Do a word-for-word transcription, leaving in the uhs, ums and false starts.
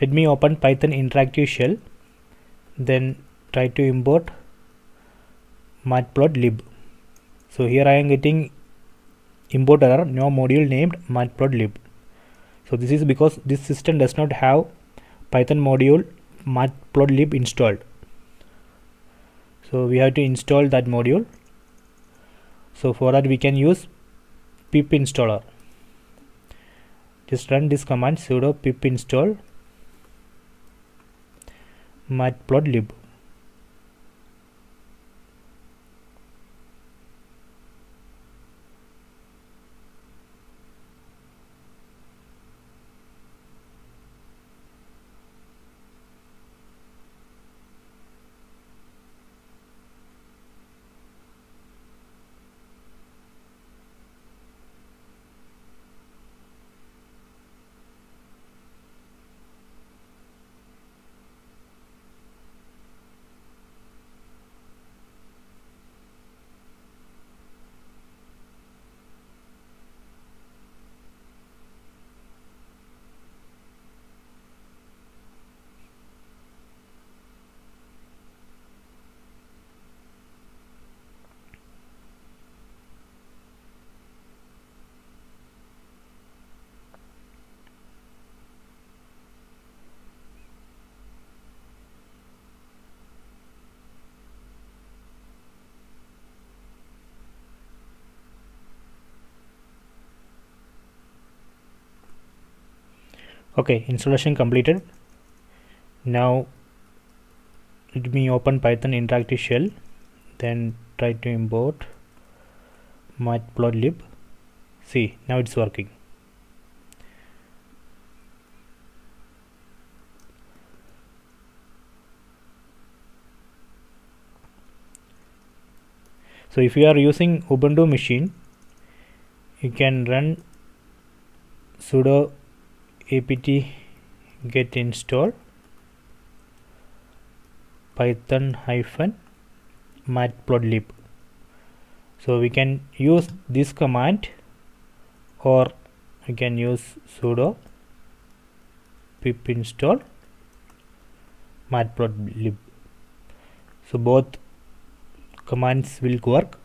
Let me open Python interactive shell, then try to import matplotlib. So here I am getting import error, no module named matplotlib. So this is because this system does not have Python module matplotlib installed. So we have to install that module. So for that we can use pip installer. Just run this command, sudo pip install matplotlib. Okay, installation completed. Now let me open Python interactive shell, then try to import matplotlib. See, now it's working. So if you are using Ubuntu machine, you can run sudo apt get install python hyphen matplotlib. So we can use this command, or we can use sudo pip install matplotlib. So both commands will work.